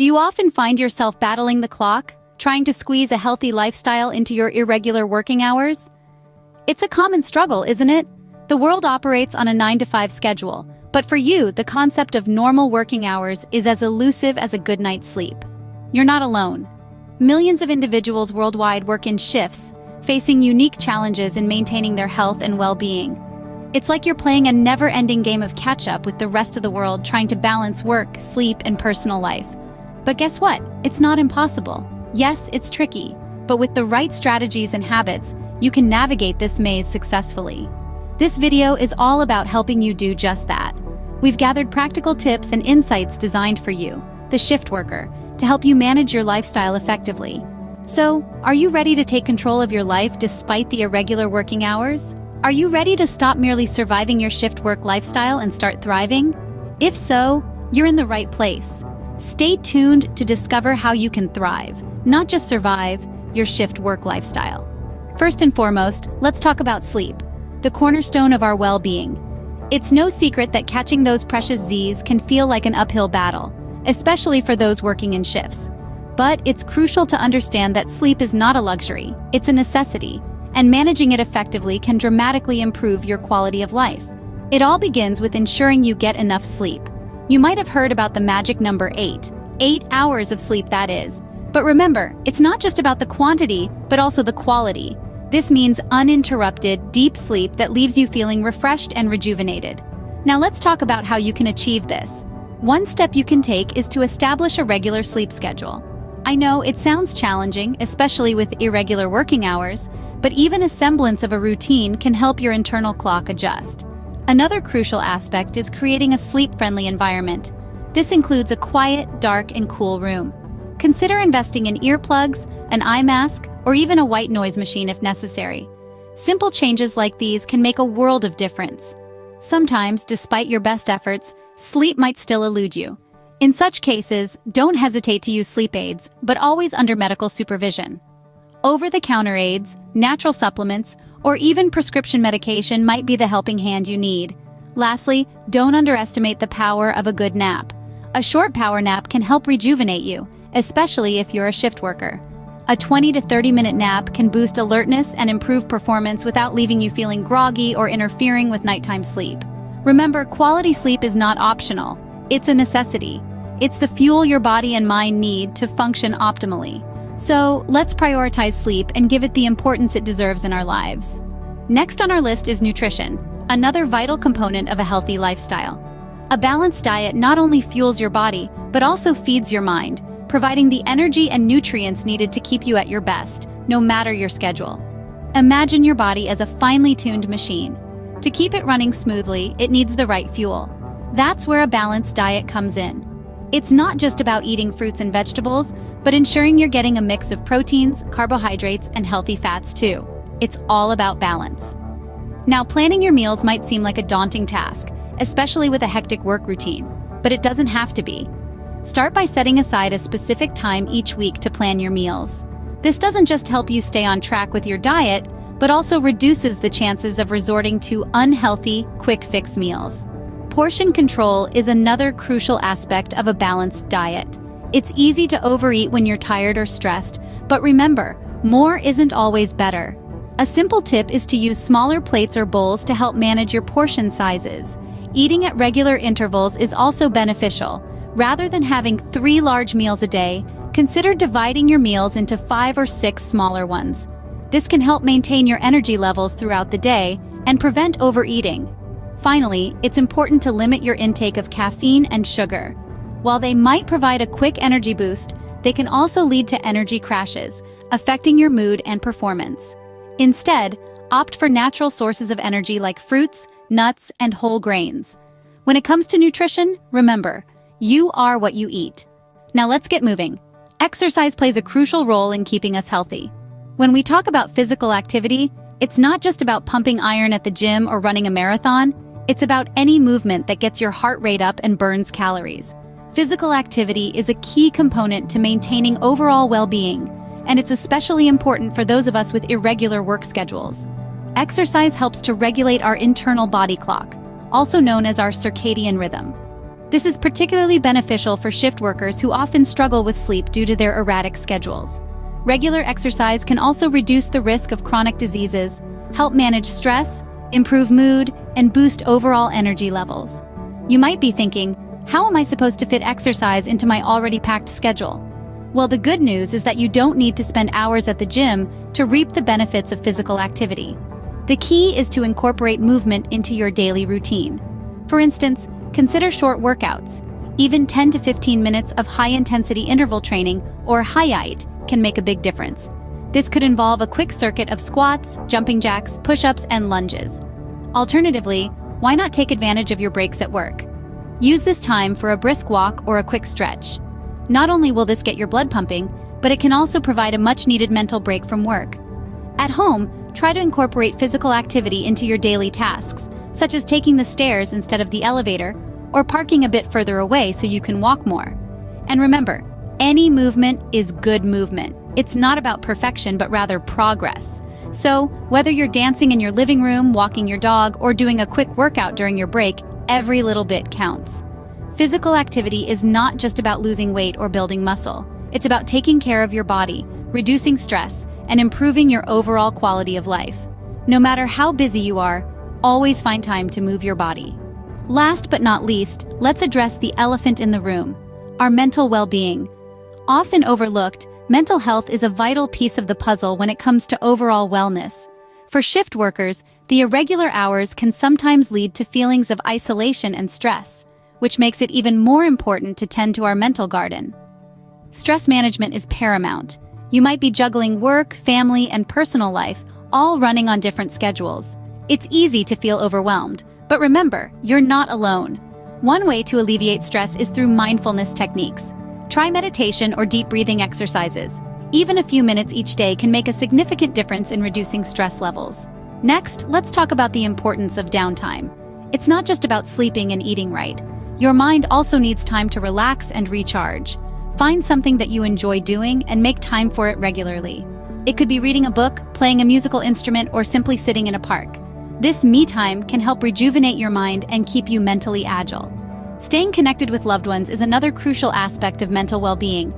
Do you often find yourself battling the clock, trying to squeeze a healthy lifestyle into your irregular working hours? It's a common struggle, isn't it? The world operates on a 9-to-5 schedule, but for you, the concept of normal working hours is as elusive as a good night's sleep. You're not alone. Millions of individuals worldwide work in shifts, facing unique challenges in maintaining their health and well-being. It's like you're playing a never-ending game of catch-up with the rest of the world, trying to balance work, sleep, and personal life. But guess what? It's not impossible. Yes, it's tricky, but with the right strategies and habits, you can navigate this maze successfully. This video is all about helping you do just that. We've gathered practical tips and insights designed for you, the shift worker, to help you manage your lifestyle effectively. So, are you ready to take control of your life despite the irregular working hours? Are you ready to stop merely surviving your shift work lifestyle and start thriving? If so, you're in the right place. Stay tuned to discover how you can thrive, not just survive, your shift work lifestyle. First and foremost, let's talk about sleep, the cornerstone of our well-being. It's no secret that catching those precious Z's can feel like an uphill battle, especially for those working in shifts. But it's crucial to understand that sleep is not a luxury, it's a necessity, and managing it effectively can dramatically improve your quality of life. It all begins with ensuring you get enough sleep. You might have heard about the magic number 8 hours of sleep, that is. But remember, it's not just about the quantity, but also the quality. This means uninterrupted, deep sleep that leaves you feeling refreshed and rejuvenated. Now let's talk about how you can achieve this. One step you can take is to establish a regular sleep schedule. I know it sounds challenging, especially with irregular working hours, but even a semblance of a routine can help your internal clock adjust. Another crucial aspect is creating a sleep-friendly environment. This includes a quiet, dark, and cool room. Consider investing in earplugs, an eye mask, or even a white noise machine if necessary. Simple changes like these can make a world of difference. Sometimes, despite your best efforts, sleep might still elude you. In such cases, don't hesitate to use sleep aids, but always under medical supervision. Over-the-counter aids, natural supplements, or even prescription medication might be the helping hand you need. Lastly, don't underestimate the power of a good nap. A short power nap can help rejuvenate you, especially if you're a shift worker. A 20 to 30-minute nap can boost alertness and improve performance without leaving you feeling groggy or interfering with nighttime sleep. Remember, quality sleep is not optional. It's a necessity. It's the fuel your body and mind need to function optimally. So, let's prioritize sleep and give it the importance it deserves in our lives. Next on our list is nutrition, another vital component of a healthy lifestyle. A balanced diet not only fuels your body, but also feeds your mind, providing the energy and nutrients needed to keep you at your best, no matter your schedule. Imagine your body as a finely tuned machine. To keep it running smoothly, it needs the right fuel. That's where a balanced diet comes in. It's not just about eating fruits and vegetables, but ensuring you're getting a mix of proteins, carbohydrates, and healthy fats too. It's all about balance. Now, planning your meals might seem like a daunting task, especially with a hectic work routine, but it doesn't have to be. Start by setting aside a specific time each week to plan your meals. This doesn't just help you stay on track with your diet, but also reduces the chances of resorting to unhealthy, quick-fix meals. Portion control is another crucial aspect of a balanced diet. It's easy to overeat when you're tired or stressed, but remember, more isn't always better. A simple tip is to use smaller plates or bowls to help manage your portion sizes. Eating at regular intervals is also beneficial. Rather than having 3 large meals a day, consider dividing your meals into 5 or 6 smaller ones. This can help maintain your energy levels throughout the day and prevent overeating. Finally, it's important to limit your intake of caffeine and sugar. While they might provide a quick energy boost, they can also lead to energy crashes, affecting your mood and performance. Instead, opt for natural sources of energy like fruits, nuts, and whole grains. When it comes to nutrition, remember, you are what you eat. Now let's get moving. Exercise plays a crucial role in keeping us healthy. When we talk about physical activity, it's not just about pumping iron at the gym or running a marathon. It's about any movement that gets your heart rate up and burns calories. Physical activity is a key component to maintaining overall well-being, and it's especially important for those of us with irregular work schedules. Exercise helps to regulate our internal body clock, also known as our circadian rhythm. This is particularly beneficial for shift workers who often struggle with sleep due to their erratic schedules. Regular exercise can also reduce the risk of chronic diseases, help manage stress, improve mood, and boost overall energy levels. You might be thinking, how am I supposed to fit exercise into my already packed schedule? Well, the good news is that you don't need to spend hours at the gym to reap the benefits of physical activity. The key is to incorporate movement into your daily routine. For instance, consider short workouts. Even 10 to 15 minutes of high-intensity interval training, or HIIT, can make a big difference. This could involve a quick circuit of squats, jumping jacks, push-ups, and lunges. Alternatively, why not take advantage of your breaks at work? Use this time for a brisk walk or a quick stretch. Not only will this get your blood pumping, but it can also provide a much-needed mental break from work. At home, try to incorporate physical activity into your daily tasks, such as taking the stairs instead of the elevator, or parking a bit further away so you can walk more. And remember, any movement is good movement. It's not about perfection, but rather progress. So, whether you're dancing in your living room, walking your dog, or doing a quick workout during your break, every little bit counts. Physical activity is not just about losing weight or building muscle. It's about taking care of your body, reducing stress, and improving your overall quality of life. No matter how busy you are, always find time to move your body. Last but not least, let's address the elephant in the room, our mental well-being. Often overlooked, mental health is a vital piece of the puzzle when it comes to overall wellness. For shift workers, the irregular hours can sometimes lead to feelings of isolation and stress, which makes it even more important to tend to our mental garden. Stress management is paramount. You might be juggling work, family, and personal life, all running on different schedules. It's easy to feel overwhelmed, but remember, you're not alone. One way to alleviate stress is through mindfulness techniques. Try meditation or deep breathing exercises. Even a few minutes each day can make a significant difference in reducing stress levels. Next, let's talk about the importance of downtime. It's not just about sleeping and eating right. Your mind also needs time to relax and recharge. Find something that you enjoy doing and make time for it regularly. It could be reading a book, playing a musical instrument, or simply sitting in a park. This me time can help rejuvenate your mind and keep you mentally agile. Staying connected with loved ones is another crucial aspect of mental well-being.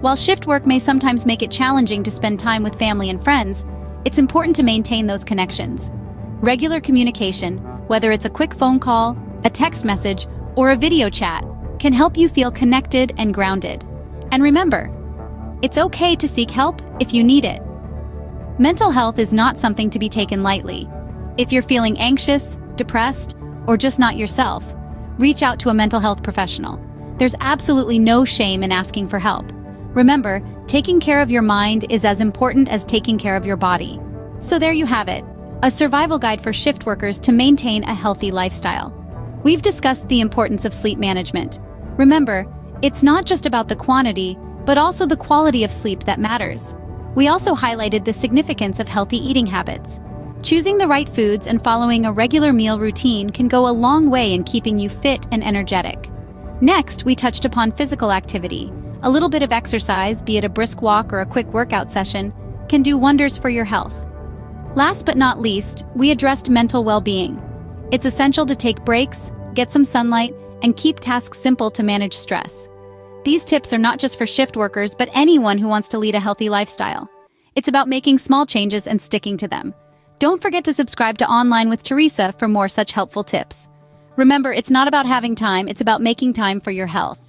While shift work may sometimes make it challenging to spend time with family and friends, it's important to maintain those connections. Regular communication, whether it's a quick phone call, a text message, or a video chat, can help you feel connected and grounded. And remember, it's okay to seek help if you need it. Mental health is not something to be taken lightly. If you're feeling anxious, depressed, or just not yourself, reach out to a mental health professional. There's absolutely no shame in asking for help. Remember, taking care of your mind is as important as taking care of your body. So there you have it, a survival guide for shift workers to maintain a healthy lifestyle. We've discussed the importance of sleep management. Remember, it's not just about the quantity, but also the quality of sleep that matters. We also highlighted the significance of healthy eating habits. Choosing the right foods and following a regular meal routine can go a long way in keeping you fit and energetic. Next, we touched upon physical activity. A little bit of exercise, be it a brisk walk or a quick workout session, can do wonders for your health. Last but not least, we addressed mental well-being. It's essential to take breaks, get some sunlight, and keep tasks simple to manage stress. These tips are not just for shift workers, but anyone who wants to lead a healthy lifestyle. It's about making small changes and sticking to them. Don't forget to subscribe to Online with Teresa for more such helpful tips. Remember, it's not about having time, it's about making time for your health.